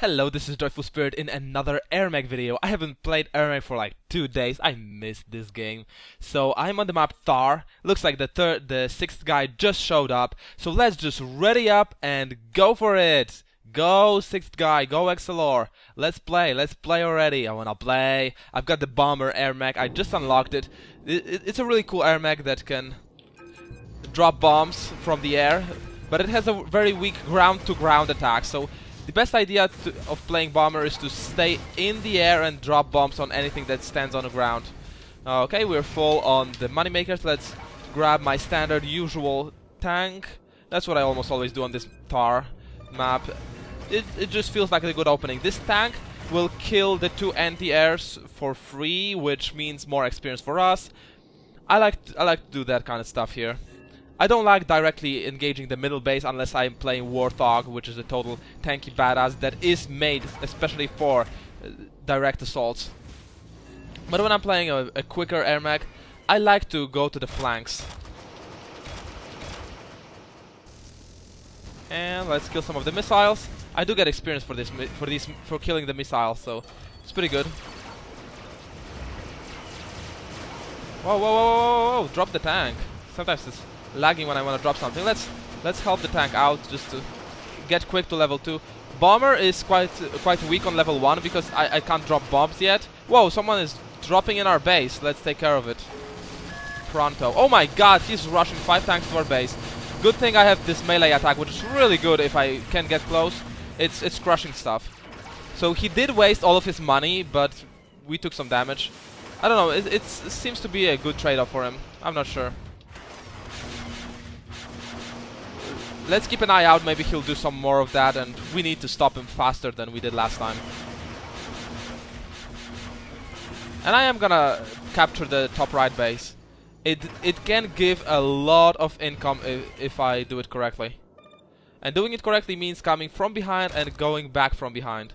Hello, this is Joyful Spirit in another AirMech video. I haven't played AirMech for like 2 days. I missed this game. So I'm on the map Thar. Looks like the sixth guy just showed up. So let's just ready up and go for it. Go sixth guy, go XLR. Let's play already. I wanna play. I've got the Bomber AirMech. I just unlocked it. It's a really cool AirMech that can drop bombs from the air, but it has a very weak ground-to-ground attack. So the best idea of playing Bomber is to stay in the air and drop bombs on anything that stands on the ground. Okay, we're full on the moneymakers. Let's grab my standard usual tank. That's what I almost always do on this Thar map. It just feels like a good opening. This tank will kill the two anti-airs for free, which means more experience for us. I like to do that kind of stuff here. I don't like directly engaging the middle base unless I'm playing Warthog, which is a total tanky badass that is made especially for direct assaults. But when I'm playing a quicker AirMech, I like to go to the flanks. And let's kill some of the missiles. I do get experience for killing the missiles, so it's pretty good. Whoa, whoa, whoa, whoa, whoa! Drop the tank. Sometimes it's lagging when I want to drop something. Let's help the tank out just to get quick to level 2. Bomber is quite weak on level 1 because I can't drop bombs yet. Whoa, someone is dropping in our base. Let's take care of it. Pronto. Oh my god, he's rushing 5 tanks to our base. Good thing I have this melee attack, which is really good if I can get close. It's crushing stuff. So he did waste all of his money, but we took some damage. I don't know, it seems to be a good trade-off for him. I'm not sure. Let's keep an eye out, maybe he'll do some more of that, and we need to stop him faster than we did last time. And I am gonna capture the top right base. It can give a lot of income if I do it correctly. And doing it correctly means coming from behind and going back from behind.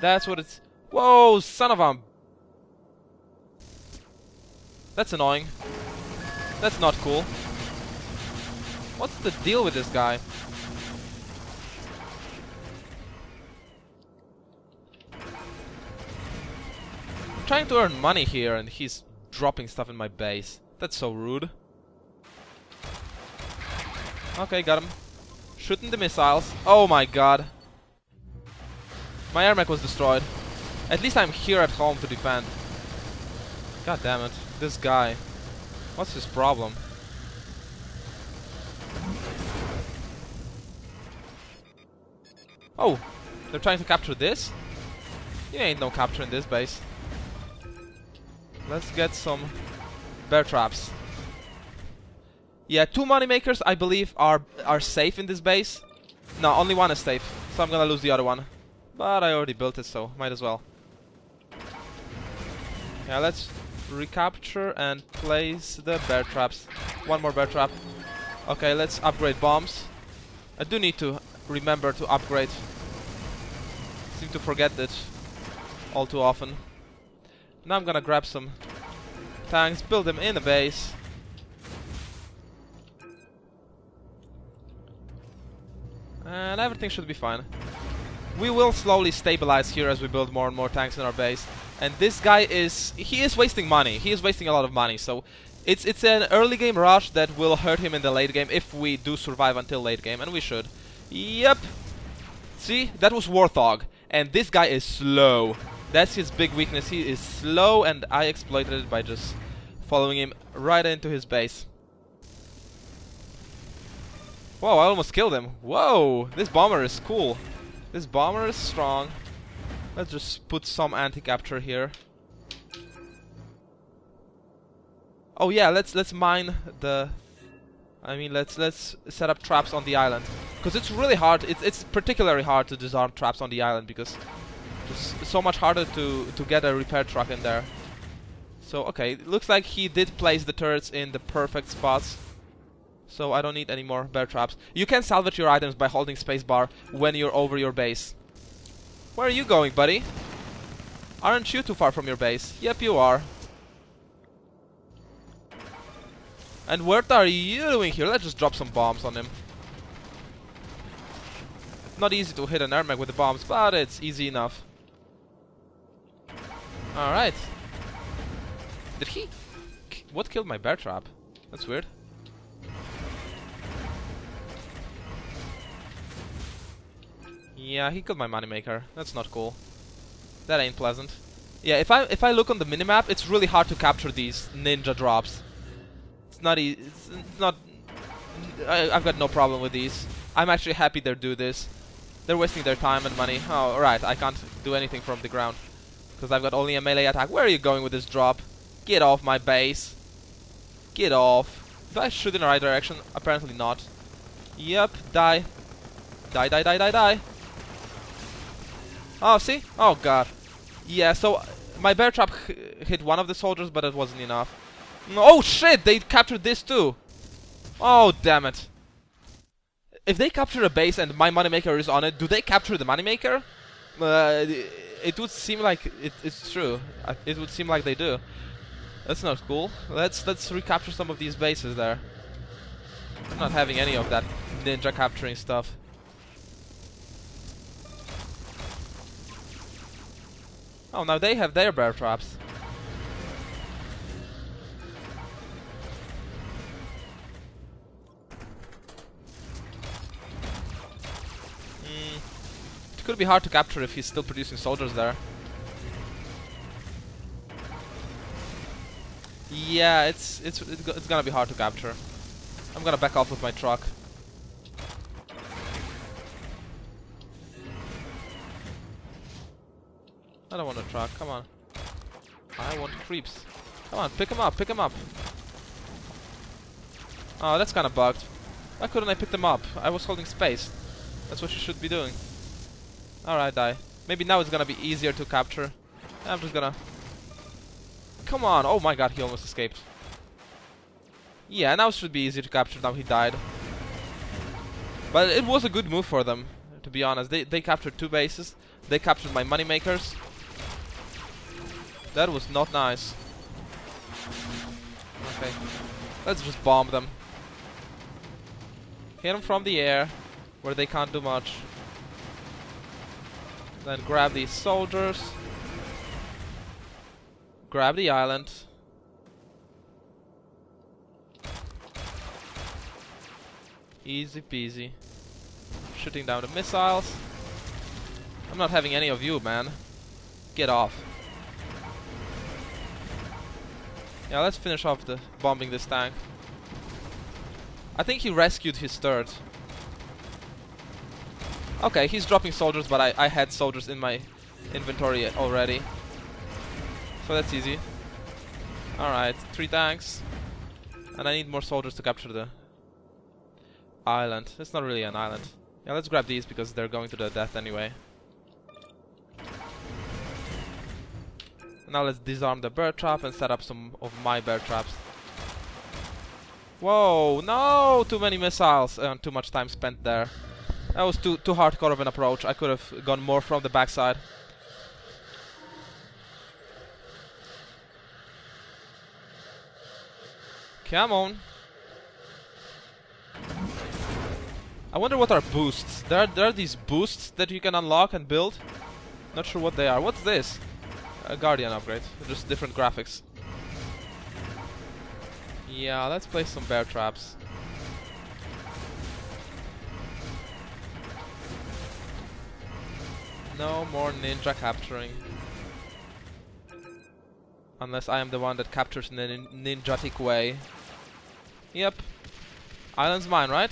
That's what it's... Whoa, son of a... That's annoying. That's not cool. What's the deal with this guy? I'm trying to earn money here and he's dropping stuff in my base. That's so rude. Okay, got him. Shooting the missiles. Oh my god. My AirMech was destroyed. At least I'm here at home to defend. God damn it. This guy. What's his problem? Oh, they're trying to capture this? You ain't no capturing this base. Let's get some bear traps. Yeah, 2 moneymakers, I believe, are safe in this base. No, only one is safe, so I'm gonna lose the other one. But I already built it, so might as well. Yeah, let's recapture and place the bear traps. One more bear trap. Okay, let's upgrade bombs. I do need to remember to upgrade. Seem to forget that all too often. Now I'm gonna grab some tanks, build them in a base. And everything should be fine. We will slowly stabilize here as we build more and more tanks in our base. And this guy is wasting money. He is wasting a lot of money, so it's an early game rush that will hurt him in the late game if we do survive until late game, and we should. Yep. See, that was Warthog, and this guy is slow. That's his big weakness. He is slow, and I exploited it by just following him right into his base. Whoa, I almost killed him. Whoa, this Bomber is cool. This Bomber is strong. Let's just put some anti-capture here. Oh yeah, let's mine the... let's set up traps on the island. Because it's really hard, it's particularly hard to disarm traps on the island because it's so much harder to get a repair truck in there. So, okay, it looks like he did place the turrets in the perfect spots. So I don't need any more bear traps. You can salvage your items by holding spacebar when you're over your base. Where are you going, buddy? Aren't you too far from your base? Yep, you are. And what are you doing here? Let's just drop some bombs on him. not easy to hit an AirMech with the bombs, but it's easy enough. Alright. Did he... What killed my bear trap? That's weird. Yeah, he killed my moneymaker. That's not cool. That ain't pleasant. Yeah, if I look on the minimap, it's really hard to capture these ninja drops. It's not easy. It's not... I've got no problem with these. I'm actually happy they do this. They're wasting their time and money. Oh, right, I can't do anything from the ground, because I've got only a melee attack. Where are you going with this drop? Get off my base. Get off. Do I shoot in the right direction? Apparently not. Yep, die. Die, die, die, die, die. Oh, see? Oh, God. Yeah, so my bear trap hit one of the soldiers, but it wasn't enough. Oh, shit! They captured this, too. Oh, damn it. If they capture a base and my moneymaker is on it, do they capture the moneymaker? It would seem like it's true. It would seem like they do. That's not cool. Let's recapture some of these bases there. I'm not having any of that ninja capturing stuff. Oh, now they have their bear traps. It could be hard to capture if he's still producing soldiers there. Yeah, it's gonna be hard to capture. I'm gonna back off with my truck. I don't want a truck, come on. I want creeps. Come on, pick them up, pick them up. Oh, that's kinda bugged. Why couldn't I pick them up? I was holding space. That's what you should be doing. Alright, die. Maybe now it's gonna be easier to capture. I'm just gonna... Come on! Oh my God, he almost escaped. Yeah, now it should be easier to capture. Now he died. But it was a good move for them, to be honest. They captured two bases. They captured my moneymakers. That was not nice. Okay. Let's just bomb them. Hit them from the air, where they can't do much. Then grab these soldiers. Grab the island. Easy peasy. Shooting down the missiles. I'm not having any of you, man. Get off. Yeah, let's finish off the bombing this tank. I think he rescued his third. Okay, he's dropping soldiers, but I had soldiers in my inventory already. So that's easy. Alright, three tanks. And I need more soldiers to capture the island. It's not really an island. Yeah, let's grab these because they're going to their death anyway. Now let's disarm the bear trap and set up some of my bear traps. Whoa, no! Too many missiles and too much time spent there. That was too hardcore of an approach. I could have gone more from the backside. Come on. I wonder what are boosts. There are these boosts that you can unlock and build. Not sure what they are. What's this? A Guardian upgrade. Just different graphics. Yeah, let's place some bear traps. No more ninja capturing. Unless I am the one that captures in a ninjatic way. Yep. Island's mine, right?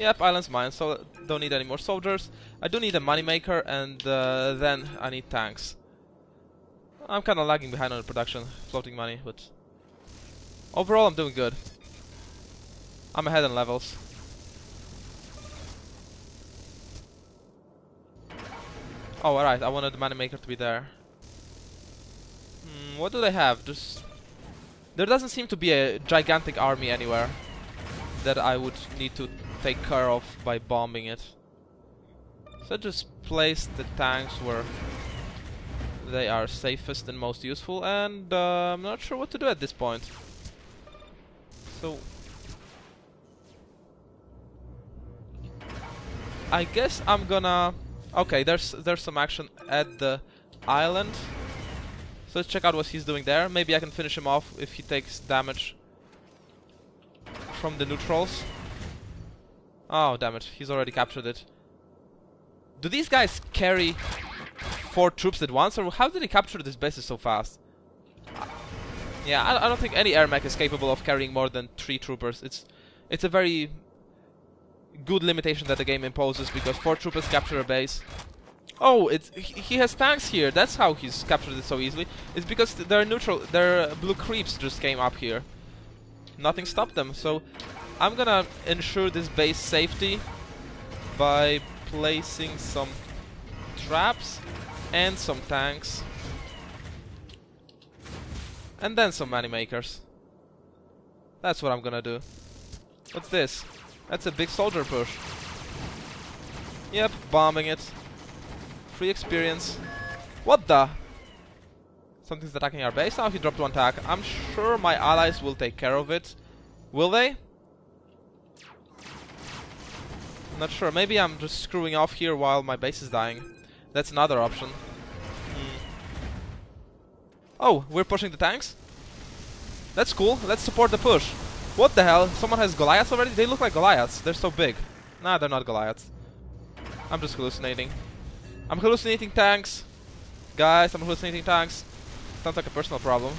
Yep, island's mine, so don't need any more soldiers. I do need a moneymaker, and then I need tanks. I'm kinda lagging behind on the production, floating money, but... Overall, I'm doing good. I'm ahead in levels. Oh, alright, I wanted the moneymaker to be there. What do they have? Just... There doesn't seem to be a gigantic army anywhere that I would need to take care of by bombing it. So just place the tanks where they are safest and most useful, and I'm not sure what to do at this point. So... I guess I'm gonna... Okay, there's some action at the island. So let's check out what he's doing there. Maybe I can finish him off if he takes damage from the neutrals. Oh, damn it. He's already captured it. Do these guys carry 4 troops at once? Or how did he capture these bases so fast? Yeah, I don't think any air mech is capable of carrying more than 3 troopers. It's a very good limitation that the game imposes, because 4 troopers capture a base. Oh, he has tanks here. That's how he's captured it so easily. It's because their blue creeps just came up here. Nothing stopped them. So I'm gonna ensure this base safety by placing some traps and some tanks. And then some money makers. That's what I'm gonna do. What's this? That's a big soldier push. Yep, bombing it. Free experience. What the? Something's attacking our base. Now he dropped 1 attack. I'm sure my allies will take care of it. Will they? Not sure. Maybe I'm just screwing off here while my base is dying. That's another option. Oh, we're pushing the tanks? That's cool. Let's support the push. What the hell? Someone has Goliaths already? They look like Goliaths. They're so big. Nah, they're not Goliaths. I'm just hallucinating. I'm hallucinating tanks. Guys, I'm hallucinating tanks. Sounds like a personal problem.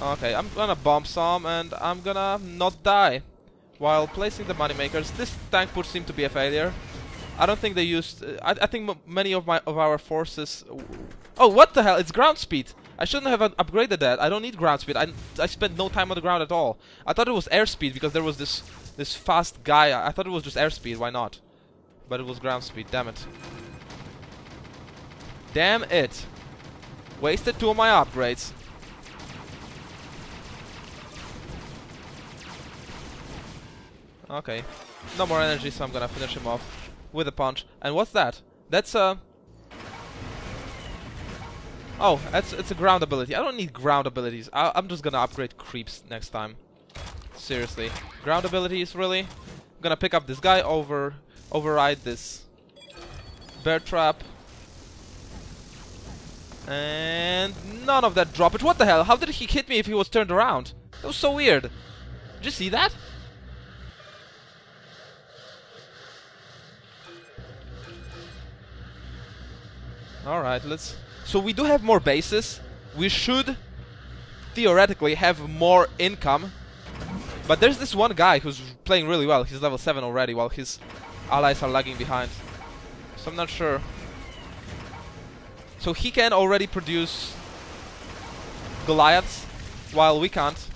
Okay, I'm gonna bomb some and I'm gonna not die while placing the moneymakers. This tank push seemed to be a failure. I don't think they used... I think many of our forces... Oh, what the hell? It's ground speed. I shouldn't have upgraded that. I don't need ground speed. I spent no time on the ground at all. I thought it was airspeed because there was this fast guy. I thought it was just airspeed. Why not? But it was ground speed. Damn it. Damn it. Wasted 2 of my upgrades. Okay. No more energy, so I'm gonna finish him off with a punch. And what's that? That's a... Oh, it's a ground ability. I don't need ground abilities. I'm just gonna upgrade creeps next time. Seriously. Ground abilities, really? I'm gonna pick up this guy, override this bear trap. And none of that droppage. What the hell? How did he hit me if he was turned around? That was so weird. Did you see that? Alright, let's... So we do have more bases. We should theoretically have more income. But there's this one guy who's playing really well. He's level 7 already, while his allies are lagging behind. So I'm not sure. So he can already produce Goliaths, while we can't.